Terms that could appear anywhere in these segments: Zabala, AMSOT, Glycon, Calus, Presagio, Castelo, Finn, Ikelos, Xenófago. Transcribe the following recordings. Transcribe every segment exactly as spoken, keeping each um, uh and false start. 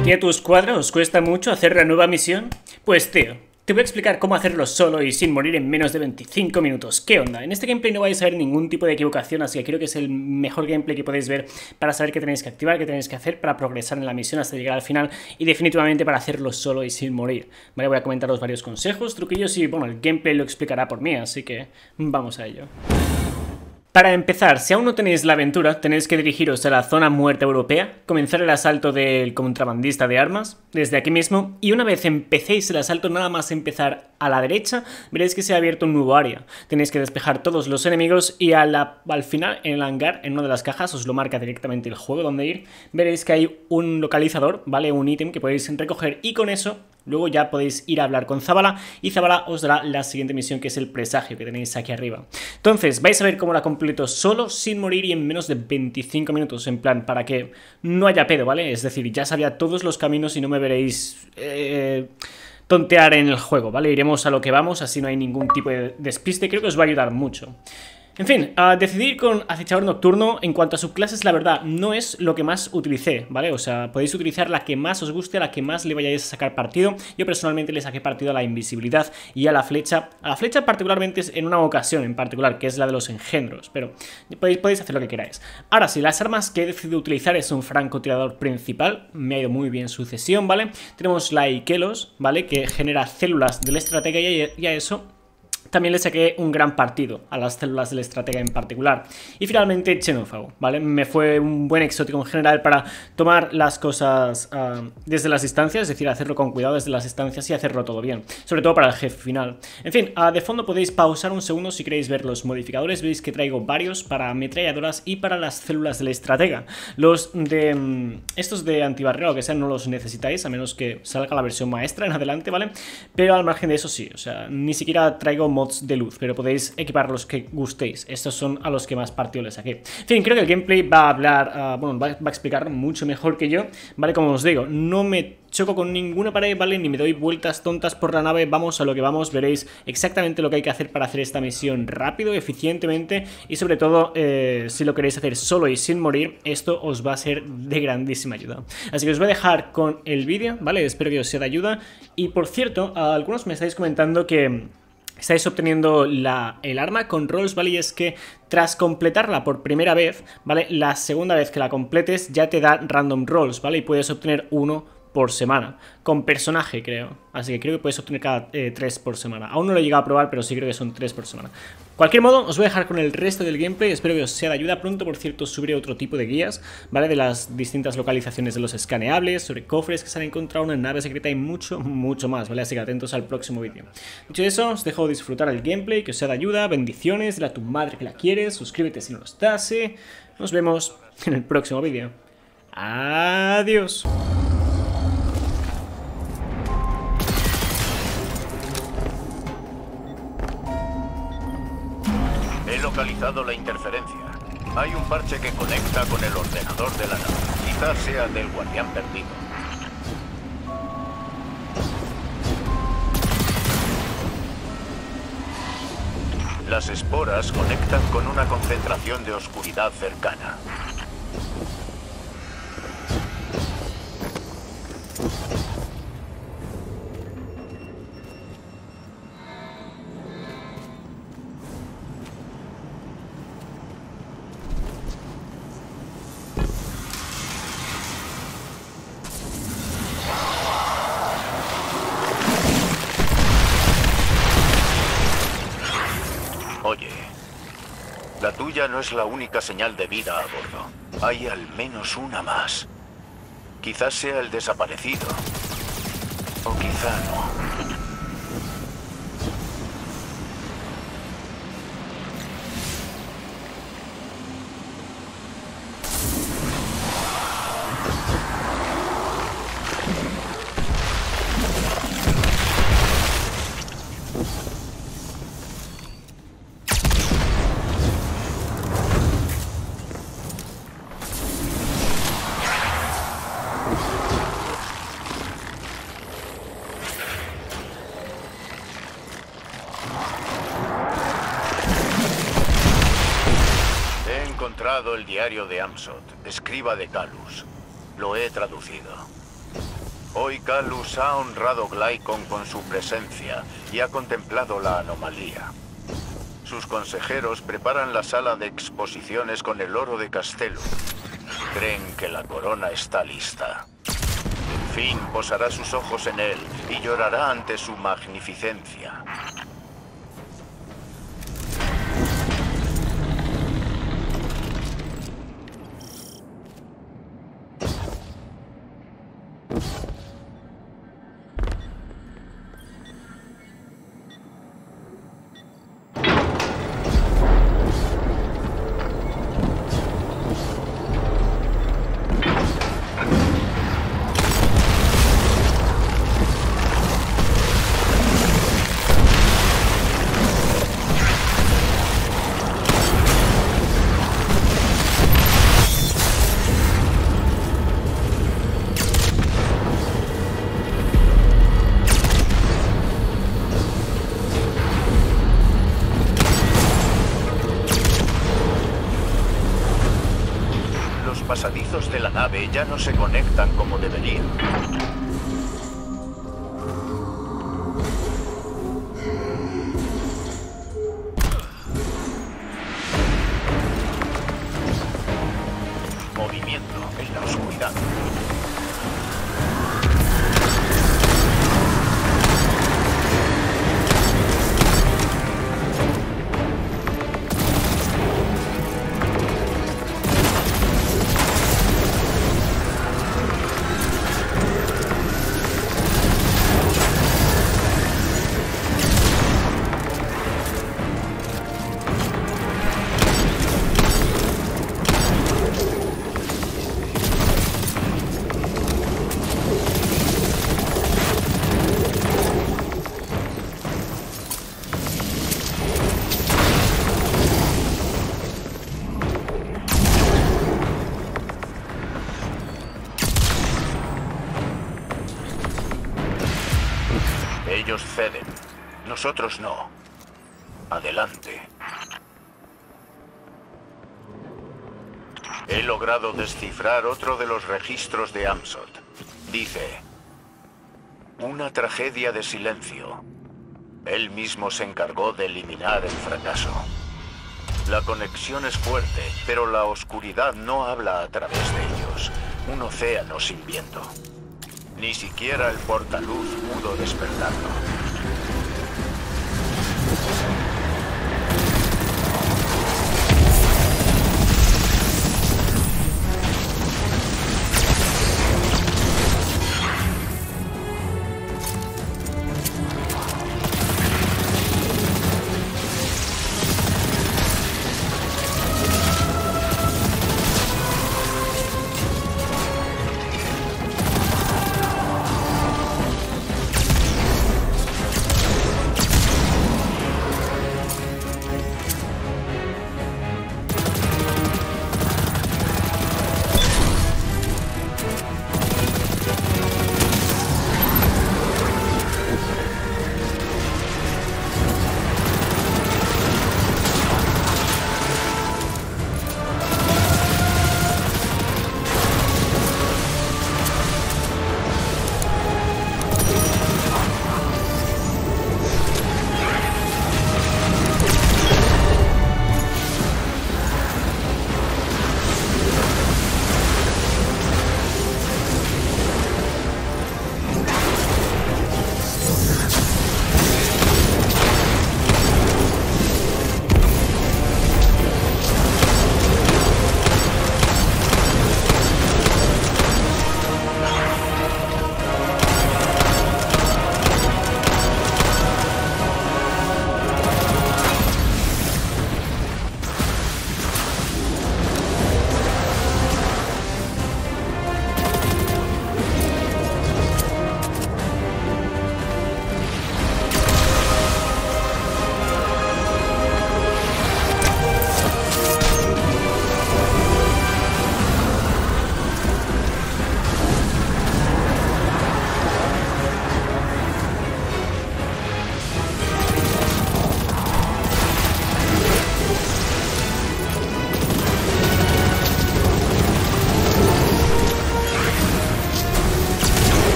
¿A ti a tu escuadra os cuesta mucho hacer la nueva misión? Pues tío, te voy a explicar cómo hacerlo solo y sin morir en menos de veinticinco minutos. ¿Qué onda? En este gameplay no vais a ver ningún tipo de equivocación, así que creo que es el mejor gameplay que podéis ver para saber qué tenéis que activar, qué tenéis que hacer para progresar en la misión hasta llegar al final y definitivamente para hacerlo solo y sin morir. Vale, voy a comentaros varios consejos, truquillos y bueno, el gameplay lo explicará por mí, así que vamos a ello. Para empezar, si aún no tenéis la aventura, tenéis que dirigiros a la zona muerta europea, comenzar el asalto del contrabandista de armas, desde aquí mismo, y una vez empecéis el asalto, nada más empezar a la derecha, veréis que se ha abierto un nuevo área. Tenéis que despejar todos los enemigos y a la, al final, en el hangar, en una de las cajas, os lo marca directamente el juego donde ir, veréis que hay un localizador, ¿vale? Un ítem que podéis recoger y con eso luego ya podéis ir a hablar con Zabala y Zabala os dará la siguiente misión, que es el presagio que tenéis aquí arriba. Entonces, vais a ver cómo la completo solo, sin morir y en menos de veinticinco minutos, en plan, para que no haya pedo, ¿vale? Es decir, ya sabía todos los caminos y no me veréis eh, tontear en el juego, ¿vale? Iremos a lo que vamos, así no hay ningún tipo de despiste, creo que os va a ayudar mucho. En fin, a decidir con acechador nocturno. En cuanto a subclases, la verdad, no es lo que más utilicé, ¿vale? O sea, podéis utilizar la que más os guste, la que más le vayáis a sacar partido. Yo personalmente le saqué partido a la invisibilidad y a la flecha. A la flecha particularmente en una ocasión en particular, que es la de los engendros, pero podéis, podéis hacer lo que queráis. Ahora sí, las armas que he decidido utilizar es un francotirador principal. Me ha ido muy bien su cesión, ¿vale? Tenemos la Ikelos, ¿vale? Que genera células del estratega y a eso también le saqué un gran partido, a las células del estratega en particular. Y finalmente Xenófago, ¿vale? Me fue un buen exótico en general para tomar las cosas uh, desde las distancias, es decir, hacerlo con cuidado desde las distancias y hacerlo todo bien, sobre todo para el jefe final. En fin, uh, de fondo podéis pausar un segundo si queréis ver los modificadores. Veis que traigo varios para ametralladoras y para las células del estratega. Los de... Um, estos de antibarrera o que sea no los necesitáis, a menos que salga la versión maestra en adelante, ¿vale? Pero al margen de eso sí, o sea, ni siquiera traigo mods de luz, pero podéis equipar los que gustéis. Estos son a los que más partido les saqué. En fin, creo que el gameplay va a hablar, uh, bueno, va, va a explicar mucho mejor que yo, ¿vale? Como os digo, no me choco con ninguna pared, ¿vale? Ni me doy vueltas tontas por la nave, vamos a lo que vamos, veréis exactamente lo que hay que hacer para hacer esta misión rápido, eficientemente y sobre todo, eh, si lo queréis hacer solo y sin morir, esto os va a ser de grandísima ayuda. Así que os voy a dejar con el vídeo, ¿vale? Espero que os sea de ayuda y por cierto, algunos me estáis comentando que estáis obteniendo la, el arma con rolls, ¿vale? Y es que tras completarla por primera vez, ¿vale? La segunda vez que la completes ya te da random rolls, ¿vale? Y puedes obtener uno por semana, con personaje creo. Así que creo que puedes obtener cada eh, tres por semana. Aún no lo he llegado a probar, pero sí creo que son tres por semana. Cualquier modo, os voy a dejar con el resto del gameplay. Espero que os sea de ayuda. Pronto, por cierto, subiré otro tipo de guías, ¿vale? De las distintas localizaciones de los escaneables, sobre cofres que se han encontrado, una nave secreta y mucho, mucho más, ¿vale? Así que atentos al próximo vídeo. Dicho eso, os dejo disfrutar el gameplay, que os sea de ayuda. Bendiciones, dile a tu madre que la quieres, suscríbete si no lo estás. ¿eh? Nos vemos en el próximo vídeo. Adiós. Localizado la interferencia. Hay un parche que conecta con el ordenador de la nave. Quizás sea del guardián perdido. Las esporas conectan con una concentración de oscuridad cercana. Oye, la tuya no es la única señal de vida a bordo. Hay al menos una más. Quizás sea el desaparecido. O quizá no. He encontrado el diario de AMSOT, escriba de Calus. Lo he traducido. Hoy Calus ha honrado Glycon con su presencia y ha contemplado la anomalía. Sus consejeros preparan la sala de exposiciones con el oro de Castelo. Creen que la corona está lista. Finn posará sus ojos en él y llorará ante su magnificencia. Los pasadizos de la nave ya no se conectan como deberían. Movimiento en la oscuridad. Ellos ceden, nosotros no. Adelante. He logrado descifrar otro de los registros de AMSOT. Dice: una tragedia de silencio. Él mismo se encargó de eliminar el fracaso. La conexión es fuerte, pero la oscuridad no habla a través de ellos. Un océano sin viento. Ni siquiera el portaluz pudo despertarlo.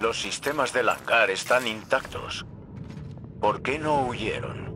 Los sistemas del hangar están intactos. ¿Por qué no huyeron?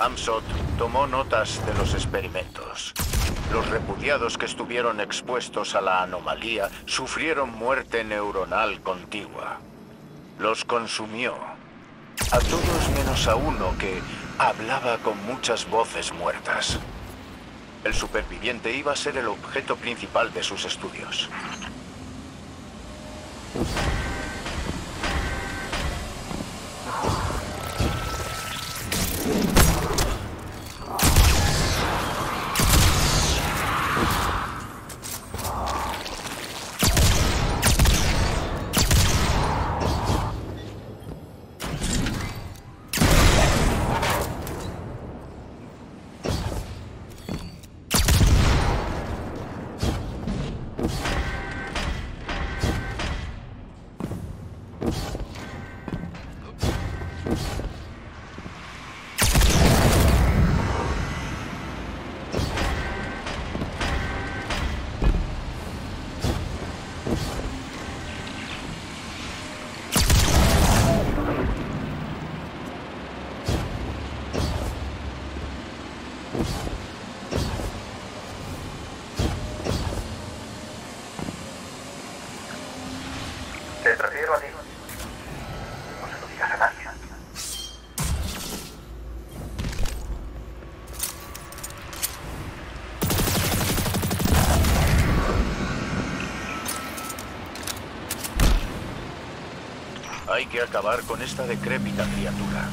AMSOT tomó notas de los experimentos. Los repudiados que estuvieron expuestos a la anomalía sufrieron muerte neuronal contigua. Los consumió. A todos menos a uno que hablaba con muchas voces muertas. El superviviente iba a ser el objeto principal de sus estudios. Te prefiero a ti. No se lo digas a nadie. Hay que acabar con esta decrépita criatura.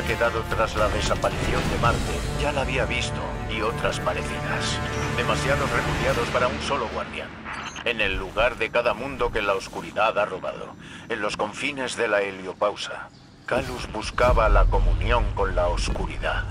había quedado tras la desaparición de Marte. Ya la había visto, y otras parecidas. Demasiados refugiados para un solo guardián. En el lugar de cada mundo que la oscuridad ha robado. En los confines de la heliopausa. Calus buscaba la comunión con la oscuridad.